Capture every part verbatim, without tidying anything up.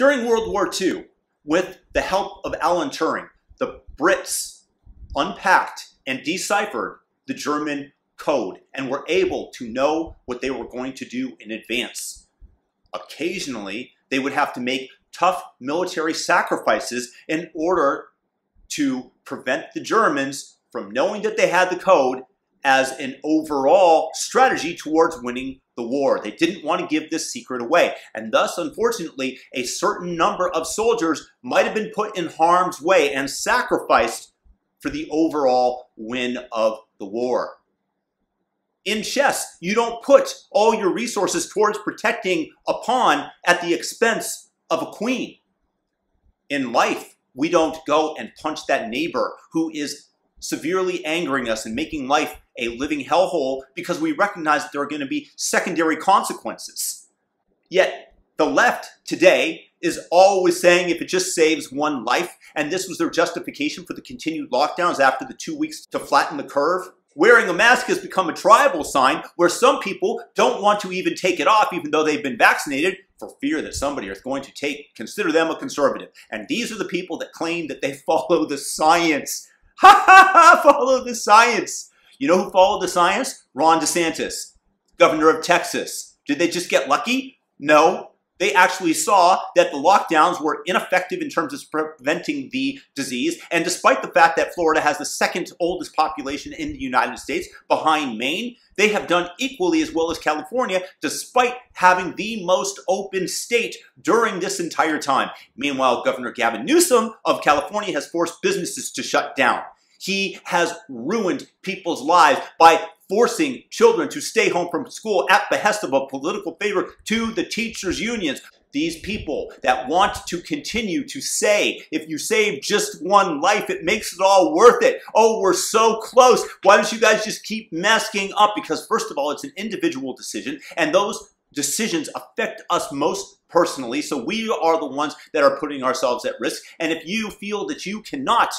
During World War Two, with the help of Alan Turing, the Brits unpacked and deciphered the German code and were able to know what they were going to do in advance. Occasionally, they would have to make tough military sacrifices in order to prevent the Germans from knowing that they had the code as an overall strategy towards winning the war. They didn't want to give this secret away. And thus, unfortunately, a certain number of soldiers might have been put in harm's way and sacrificed for the overall win of the war. In chess, you don't put all your resources towards protecting a pawn at the expense of a queen. In life, we don't go and punch that neighbor who is severely angering us and making life a living hellhole because we recognize that there are going to be secondary consequences. Yet the left today is always saying if it just saves one life, and this was their justification for the continued lockdowns after the two weeks to flatten the curve. Wearing a mask has become a tribal sign where some people don't want to even take it off even though they've been vaccinated for fear that somebody is going to take consider them a conservative. And these are the people that claim that they follow the science. Ha ha ha, follow the science. You know who followed the science? Ron DeSantis, governor of Texas. Did they just get lucky? No. They actually saw that the lockdowns were ineffective in terms of preventing the disease. And despite the fact that Florida has the second oldest population in the United States behind Maine, they have done equally as well as California, despite having the most open state during this entire time. Meanwhile, Governor Gavin Newsom of California has forced businesses to shut down. He has ruined people's lives by forcing children to stay home from school at behest of a political favor to the teachers' unions. These people that want to continue to say, if you save just one life, it makes it all worth it. Oh, we're so close. Why don't you guys just keep masking up? Because first of all, it's an individual decision, and those decisions affect us most personally. So we are the ones that are putting ourselves at risk. And if you feel that you cannot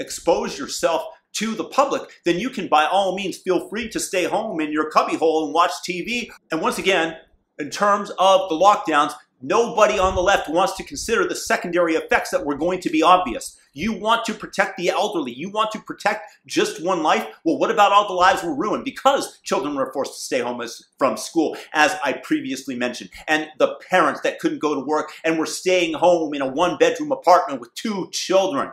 expose yourself to the public, then you can by all means feel free to stay home in your cubbyhole and watch T V. And once again, in terms of the lockdowns, nobody on the left wants to consider the secondary effects that were going to be obvious. You want to protect the elderly. You want to protect just one life. Well, what about all the lives were ruined because children were forced to stay home as, from school, as I previously mentioned, and the parents that couldn't go to work and were staying home in a one-bedroom apartment with two children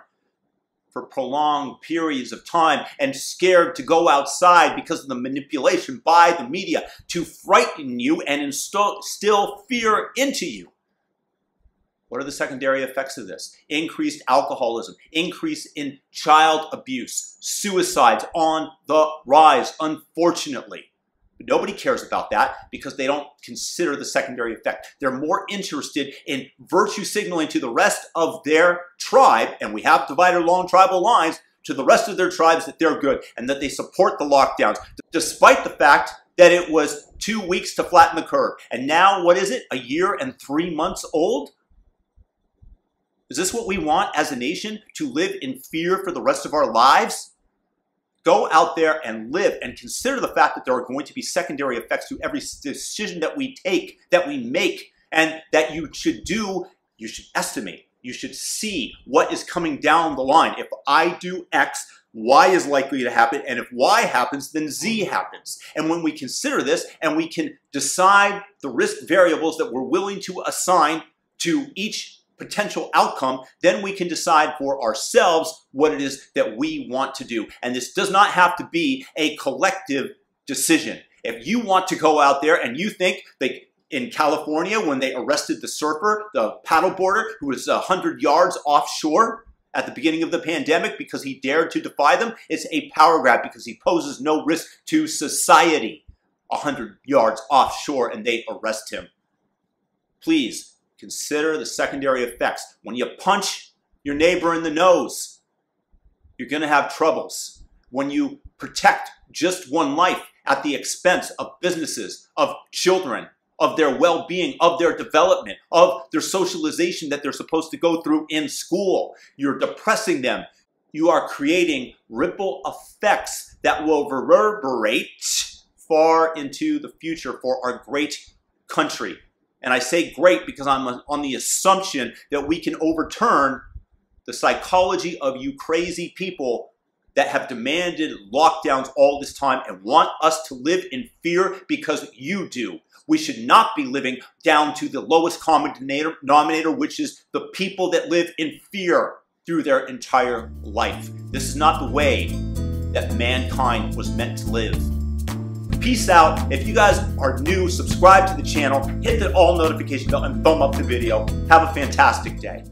for prolonged periods of time and scared to go outside because of the manipulation by the media to frighten you and instill fear into you. What are the secondary effects of this? Increased alcoholism, increase in child abuse, suicides on the rise, unfortunately. But nobody cares about that because they don't consider the secondary effect. They're more interested in virtue signaling to the rest of their tribe, and we have divided along tribal lines, to the rest of their tribes that they're good and that they support the lockdowns, despite the fact that it was two weeks to flatten the curve. And now, what is it, a year and three months old? Is this what we want as a nation, to live in fear for the rest of our lives? Go out there and live and consider the fact that there are going to be secondary effects to every decision that we take, that we make, and that you should do, you should estimate, you should see what is coming down the line. If I do X, Y is likely to happen, and if Y happens, then Z happens. And when we consider this and we can decide the risk variables that we're willing to assign to each potential outcome, then we can decide for ourselves what it is that we want to do. And this does not have to be a collective decision. If you want to go out there and you think that in California, when they arrested the surfer, the paddleboarder who was one hundred yards offshore at the beginning of the pandemic because he dared to defy them, it's a power grab because he poses no risk to society one hundred yards offshore, and they arrest him. Please, consider the secondary effects. When you punch your neighbor in the nose, you're going to have troubles. When you protect just one life at the expense of businesses, of children, of their well-being, of their development, of their socialization that they're supposed to go through in school, you're depressing them. You are creating ripple effects that will reverberate far into the future for our great country. And I say great because I'm on the assumption that we can overturn the psychology of you crazy people that have demanded lockdowns all this time and want us to live in fear because you do. We should not be living down to the lowest common denominator, which is the people that live in fear through their entire life. This is not the way that mankind was meant to live. Peace out. If you guys are new, subscribe to the channel, hit the all notification bell, and thumb up the video. Have a fantastic day.